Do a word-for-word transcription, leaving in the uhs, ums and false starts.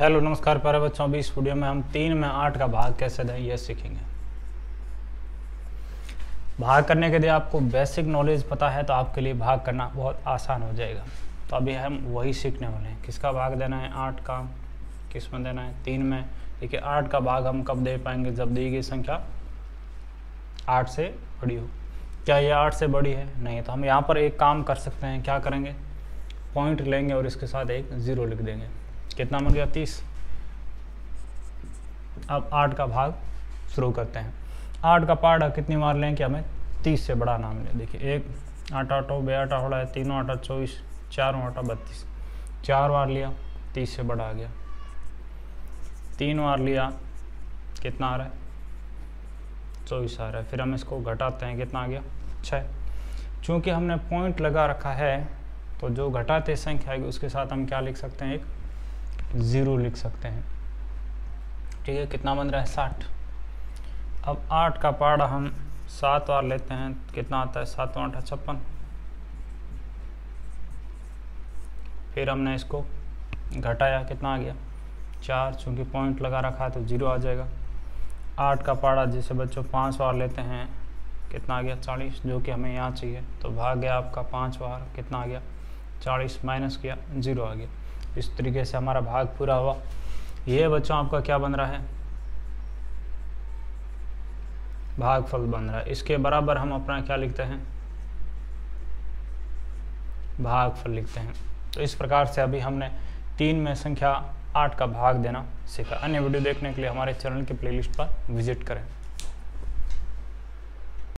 Hello नमस्कार प्यारे बच्चों, इस वीडियो में हम तीन में आठ का भाग कैसे दें यह सीखेंगे। भाग करने के लिए आपको बेसिक नॉलेज पता है तो आपके लिए भाग करना बहुत आसान हो जाएगा। तो अभी हम वही सीखने वाले हैं, किसका भाग देना है, आठ का, किस में देना है, तीन में। देखिए आठ का भाग हम कब दे पाएंगे, जब दी गई संख्या आठ से बड़ी हो। क्या यह आठ से बड़ी है? नहीं। तो हम यहाँ पर एक काम कर सकते हैं, क्या करेंगे, पॉइंट लेंगे और इसके साथ एक ज़ीरो लिख देंगे। कितना बन गया, तीस। अब आठ का भाग शुरू करते हैं। आठ का पार्ट कितनी बार लें कि हमें तीस से बड़ा नाम लें। देखिए एक आटा आठो बे आटा होड़ा है, तीनों आटा चौबीस, चारों आटा बत्तीस। चार बार लिया, तीस से बड़ा आ गया। तीन बार लिया, कितना आ रहा है, चौबीस आ रहा है। फिर हम इसको घटाते हैं, कितना आ गया, छः। चूँकि हमने पॉइंट लगा रखा है तो जो घटाते संख्या आएगी उसके साथ हम क्या लिख सकते हैं, एक ज़ीरो लिख सकते हैं। ठीक है, कितना बन रहा है, साठ। अब आठ का पाड़ हम सात बार लेते हैं, कितना आता है, सात आठ छप्पन। फिर हमने इसको घटाया, कितना आ गया, चार। चूँकि पॉइंट लगा रखा है तो जीरो आ जाएगा। आठ का पाड़ा जिसे बच्चों पाँच बार लेते हैं, कितना आ गया, चालीस, जो कि हमें यहाँ चाहिए। तो भाग गया आपका पाँच बार, कितना आ गया, चालीस, माइनस किया, जीरो आ गया। इस तरीके से हमारा भाग पूरा हुआ। ये बच्चों आपका क्या बन रहा है, भागफल बन रहा है। इसके बराबर हम अपना क्या लिखते हैं, भागफल लिखते हैं। तो इस प्रकार से अभी हमने तीन में संख्या आठ का भाग देना सीखा। अन्य वीडियो देखने के लिए हमारे चैनल की प्लेलिस्ट पर विजिट करें।